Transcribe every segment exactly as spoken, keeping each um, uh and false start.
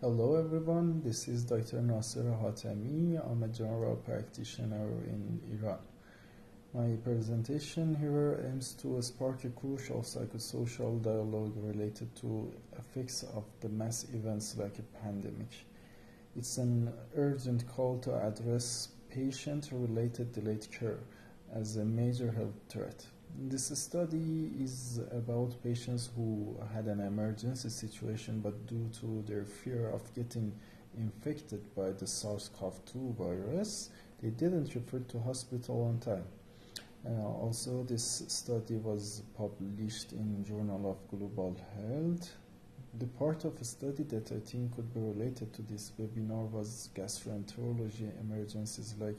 Hello everyone, this is Doctor Naser Hatami. I'm a general practitioner in Iran. My presentation here aims to spark a crucial psychosocial dialogue related to effects of the mass events like a pandemic. It's an urgent call to address patient-related delayed care as a major health threat. This study is about patients who had an emergency situation but due to their fear of getting infected by the SARS CoV two virus, they didn't refer to hospital on time. Uh, also, this study was published in Journal of Global Health. The part of a study that I think could be related to this webinar was gastroenterology emergencies like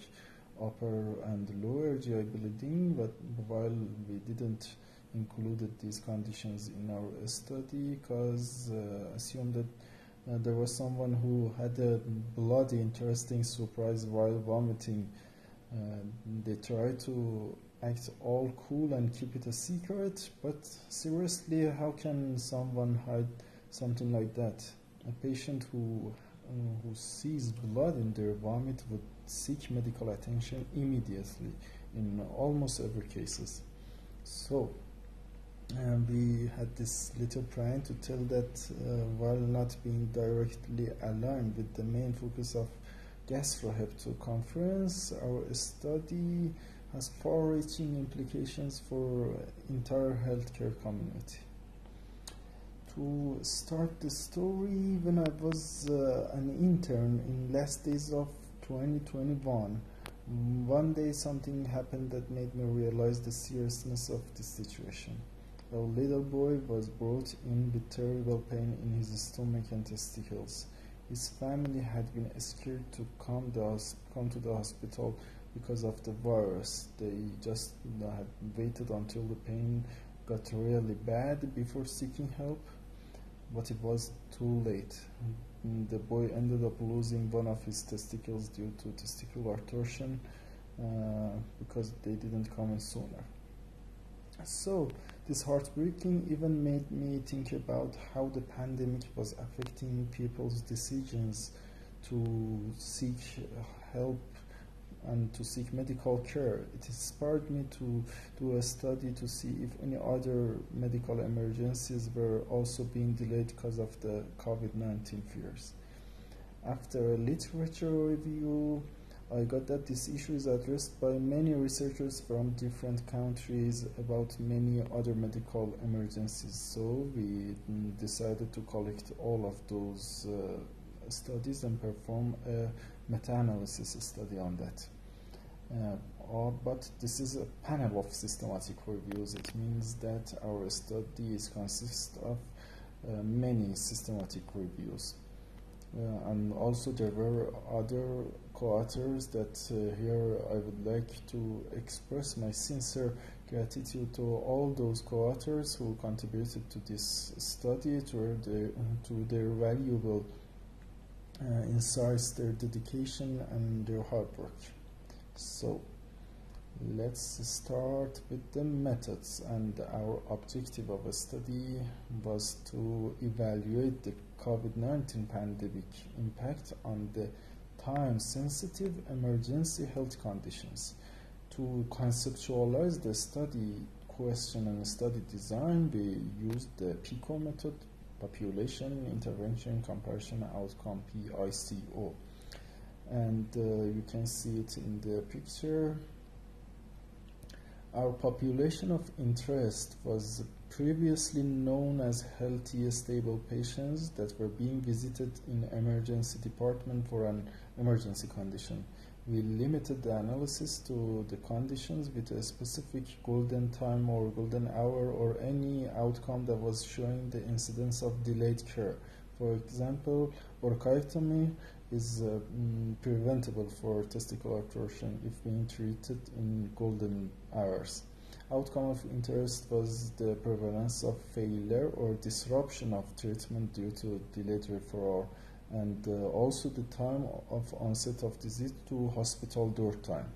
upper and lower G I bleeding, but while we didn't include these conditions in our study because uh, assumed that uh, there was someone who had a bloody interesting surprise while vomiting. Uh, they tried to act all cool and keep it a secret, but seriously, how can someone hide something like that? A patient who uh, who sees blood in their vomit would seek medical attention immediately in almost every cases. So uh, we had this little plan to tell that uh, while not being directly aligned with the main focus of Gastro-Hepato conference, our study has far-reaching implications for entire healthcare community. To start the story, when I was uh, an intern in last days of twenty twenty-one, one day something happened that made me realize the seriousness of the situation. A little boy was brought in with terrible pain in his stomach and testicles. His family had been scared to come, the come to the hospital because of the virus. They just had waited until the pain got really bad before seeking help, but it was too late. The boy ended up losing one of his testicles due to testicular torsion uh, because they didn't come in sooner. So this heartbreaking even made me think about how the pandemic was affecting people's decisions to seek help and to seek medical care. It inspired me to do a study to see if any other medical emergencies were also being delayed because of the COVID nineteen fears. After a literature review, I got that this issue is addressed by many researchers from different countries about many other medical emergencies, so we decided to collect all of those uh, studies and perform a meta-analysis study on that. Uh, or, but this is a panel of systematic reviews. It means that our studies consist of uh, many systematic reviews. Uh, and also there were other co-authors that uh, here I would like to express my sincere gratitude to all those co-authors who contributed to this study, to their, to their valuable uh, insights, their dedication and their hard work. So let's start with the methods, and our objective of a study was to evaluate the COVID nineteen pandemic impact on the time-sensitive emergency health conditions. To conceptualize the study question and study design, we used the PICO method, population, intervention, comparison, outcome, P I C O. And uh, you can see it in the picture. Our population of interest was previously known as healthy, stable patients that were being visited in emergency department for an emergency condition. We limited the analysis to the conditions with a specific golden time or golden hour or any outcome that was showing the incidence of delayed care. For example, orchiectomy is uh, mm, preventable for testicular torsion if being treated in golden hours. Outcome of interest was the prevalence of failure or disruption of treatment due to delayed referral, and uh, also the time of onset of disease to hospital door time.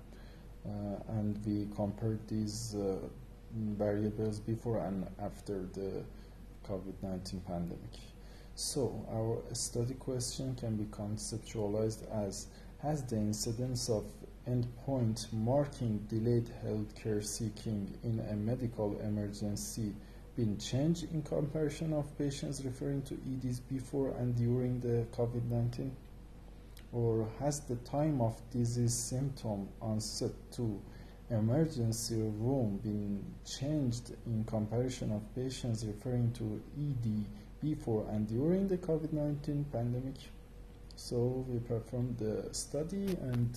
Uh, and we compared these uh, variables before and after the COVID nineteen pandemic. So our study question can be conceptualized as, has the incidence of endpoint marking delayed healthcare seeking in a medical emergency been changed in comparison of patients referring to E Ds before and during the COVID nineteen? Or has the time of disease symptom onset to emergency room been changed in comparison of patients referring to E D before and during the COVID nineteen pandemic? So we performed the study, and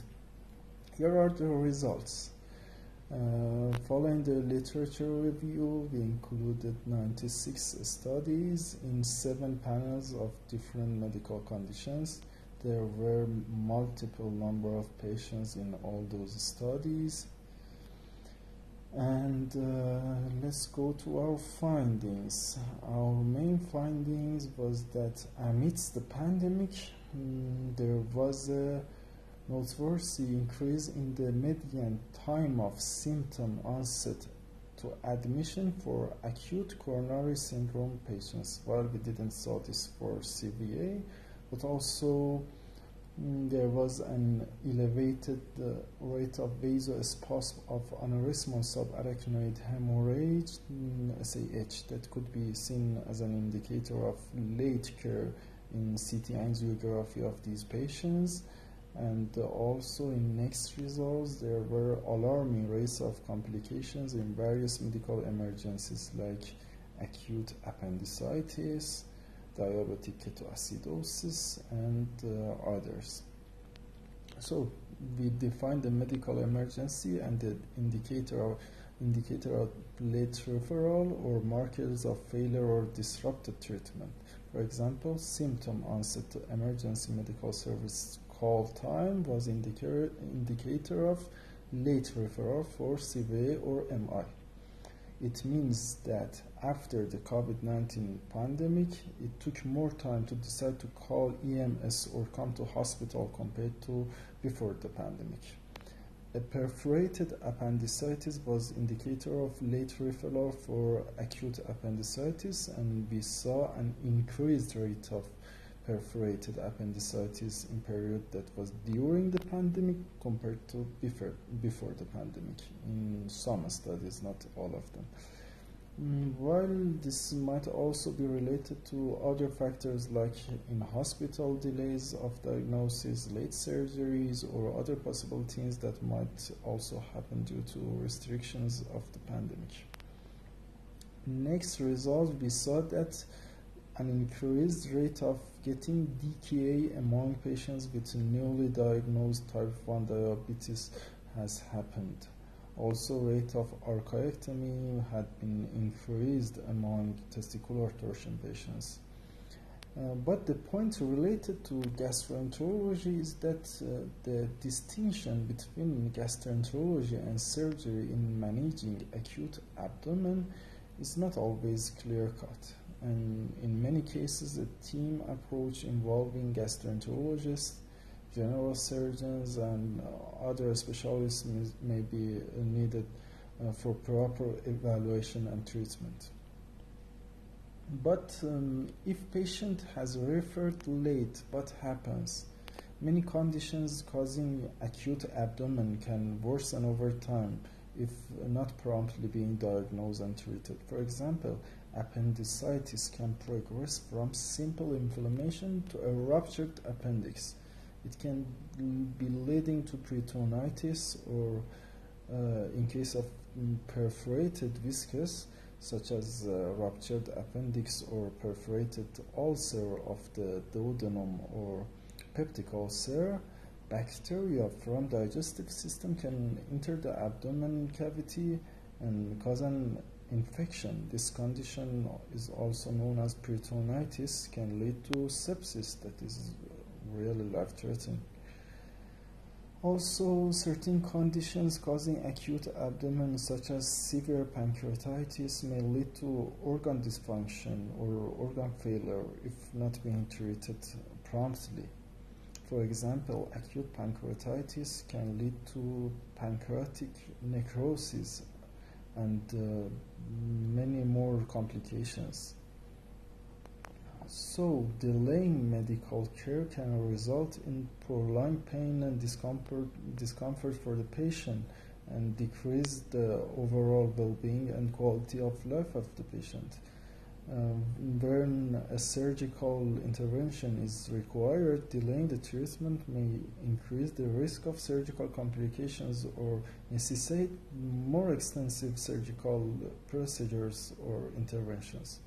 here are the results. Uh, following the literature review, we included ninety-six studies in seven panels of different medical conditions. There were multiple number of patients in all those studies. And uh, let's go to our findings. Our main findings was that amidst the pandemic, mm, there was a noteworthy increase in the median time of symptom onset to admission for acute coronary syndrome patients. Well, we didn't saw this for C V A, but also mm, there was an elevated uh, rate of vaso spasm of aneurysmal subarachnoid hemorrhage, mm, S A H, that could be seen as an indicator of late care in C T angiography of these patients. And uh, also in next results, there were alarming rates of complications in various medical emergencies like acute appendicitis, diabetic ketoacidosis, and uh, others. So we defined the medical emergency and the indicator of, indicator of late referral or markers of failure or disrupted treatment. For example, symptom onset to emergency medical service call time was indicator indicator of late referral for C V A or M I. It means that after the COVID nineteen pandemic, it took more time to decide to call E M S or come to hospital compared to before the pandemic. A perforated appendicitis was indicator of late referral for acute appendicitis, and we saw an increased rate of perforated appendicitis in period that was during the pandemic compared to before, before the pandemic in some studies, not all of them. Mm, while this might also be related to other factors like in hospital delays of diagnosis, late surgeries, or other possibilities that might also happen due to restrictions of the pandemic. Next result, we saw that an increased rate of getting D K A among patients with newly diagnosed type one diabetes has happened. Also, rate of orchiectomy had been increased among testicular torsion patients. Uh, but the point related to gastroenterology is that uh, the distinction between gastroenterology and surgery in managing acute abdomen is not always clear-cut. And in many cases, a team approach involving gastroenterologists, general surgeons, and uh, other specialists may be uh, needed uh, for proper evaluation and treatment. But um, if patient has referred late, what happens? Many conditions causing acute abdomen can worsen over time if not promptly being diagnosed and treated. For example, appendicitis can progress from simple inflammation to a ruptured appendix. It can be leading to peritonitis or, uh, in case of perforated viscous, such as uh, ruptured appendix or perforated ulcer of the duodenum or peptic ulcer, bacteria from digestive system can enter the abdomen cavity and cause an infection. This condition is also known as peritonitis, can lead to sepsis that is really life-threatening. Also, certain conditions causing acute abdomen, such as severe pancreatitis, may lead to organ dysfunction or organ failure if not being treated promptly. For example, acute pancreatitis can lead to pancreatic necrosis and uh, many more complications. so delaying medical care can result in prolonged pain and discomfort, discomfort for the patient and decrease the overall well-being and quality of life of the patient. Uh, when a surgical intervention is required, delaying the treatment may increase the risk of surgical complications or necessitate more extensive surgical procedures or interventions.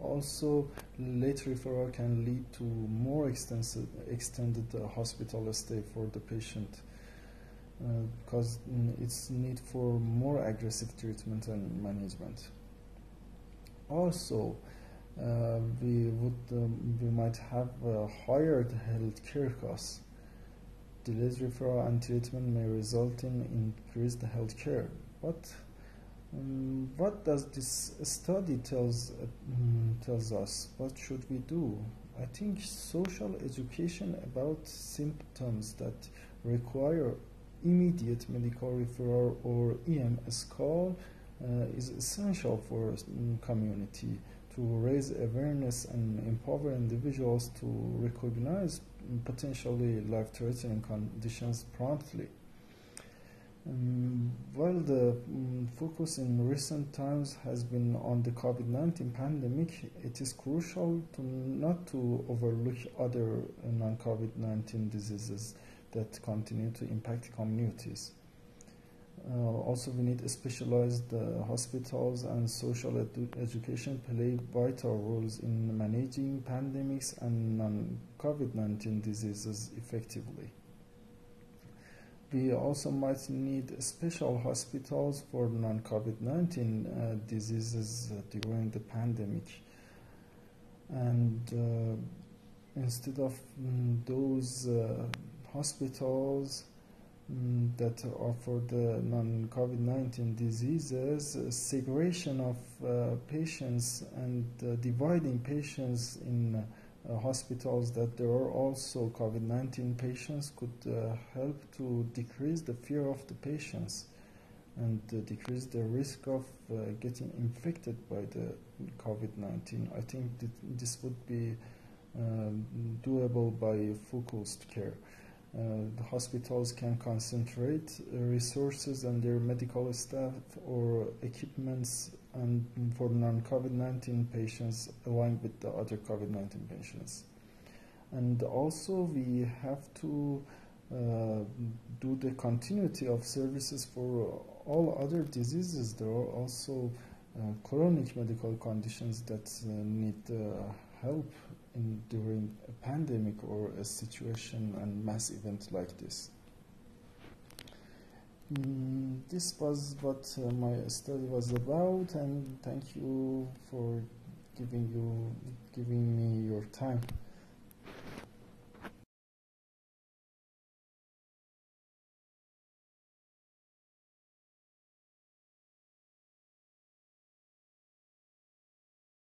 Also, late referral can lead to more extensive, extended uh, hospital stay for the patient uh, because it's need for more aggressive treatment and management. Also, uh, we would um, we might have uh, higher healthcare costs. Delayed referral and treatment may result in increased healthcare. But um, what does this study tells uh, tells us? What should we do? I think social education about symptoms that require immediate medical referral or E M S call Uh, is essential for um, community to raise awareness and empower individuals to recognize potentially life-threatening conditions promptly. Um, while the um, focus in recent times has been on the COVID nineteen pandemic, it is crucial to not to overlook other uh, non-COVID nineteen diseases that continue to impact communities. Uh, also, we need specialized uh, hospitals, and social edu education play vital roles in managing pandemics and non-COVID nineteen diseases effectively. We also might need special hospitals for non-COVID nineteen uh, diseases during the pandemic. And uh, instead of mm, those uh, hospitals that are for the non-COVID nineteen diseases, segregation of uh, patients and uh, dividing patients in uh, hospitals that there are also COVID nineteen patients could uh, help to decrease the fear of the patients and uh, decrease the risk of uh, getting infected by the COVID nineteen. I think that this would be uh, doable by focused care. Uh, the hospitals can concentrate uh, resources and their medical staff or equipments and for non-COVID nineteen patients along with the other COVID nineteen patients. And also we have to uh, do the continuity of services for all other diseases. There are also uh, chronic medical conditions that uh, need uh, help In during a pandemic or a situation and mass event like this. Mm, this was what uh, my study was about, and thank you for giving you giving me your time.